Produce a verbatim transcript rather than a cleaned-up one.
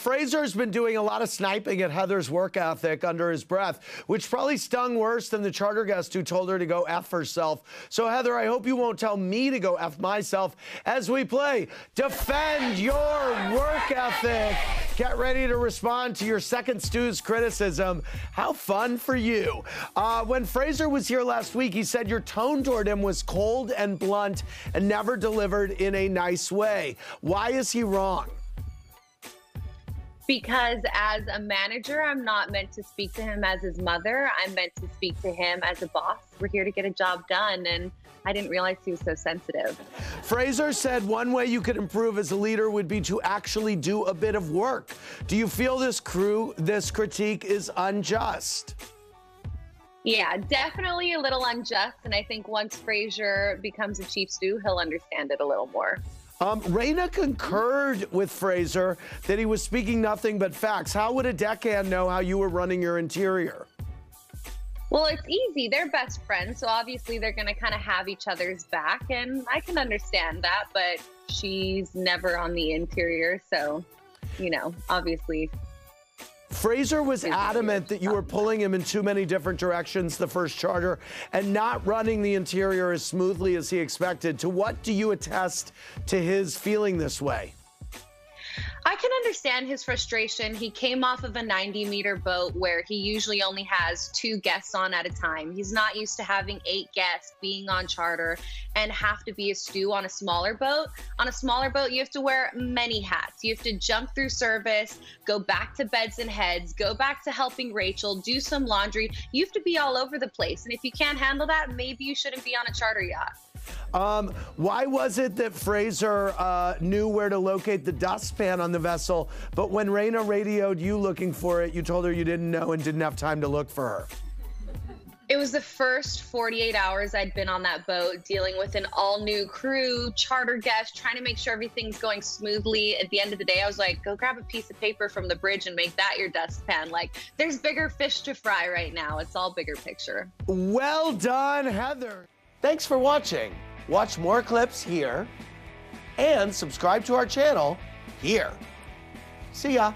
Fraser's been doing a lot of sniping at Heather's work ethic under his breath, which probably stung worse than the charter guest who told her to go F herself. So, Heather, I hope you won't tell me to go F myself as we play Defend Your Work Ethic. Get ready to respond to your second stew's criticism. How fun for you. Uh, when Fraser was here last week, he said your tone toward him was cold and blunt and never delivered in a nice way. Why is he wrong? Because as a manager, I'm not meant to speak to him as his mother. I'm meant to speak to him as a boss. We're here to get a job done, and I didn't realize he was so sensitive. Fraser said one way you could improve as a leader would be to actually do a bit of work. Do you feel this crew, this critique is unjust? Yeah, definitely a little unjust, and I think once Fraser becomes a chief stew, he'll understand it a little more. Um, Raina concurred with Fraser that he was speaking nothing but facts. How would a deckhand know how you were running your interior? Well, it's easy. They're best friends, so obviously they're going to kind of have each other's back, and I can understand that, but she's never on the interior, so, you know, obviously. Fraser was adamant that you were pulling him in too many different directions the first charter and not running the interior as smoothly as he expected. To what do you attest to his feeling this way? I can understand his frustration. He came off of a ninety meter boat where he usually only has two guests on at a time. He's not used to having eight guests, being on charter, and have to be a stew on a smaller boat. On a smaller boat, you have to wear many hats. You have to jump through service, go back to beds and heads, go back to helping Rachel, do some laundry. You have to be all over the place. And if you can't handle that, maybe you shouldn't be on a charter yacht. Um, why was it that Fraser uh, knew where to locate the dustpan on the vessel, but when Raina radioed you looking for it, you told her you didn't know and didn't have time to look for her? It was the first forty-eight hours I'd been on that boat, dealing with an all-new crew, charter guest, trying to make sure everything's going smoothly. At the end of the day, I was like, go grab a piece of paper from the bridge and make that your dustpan. Like, there's bigger fish to fry right now. It's all bigger picture. Well done, Heather. Thanks for watching. Watch more clips here and subscribe to our channel here. See ya.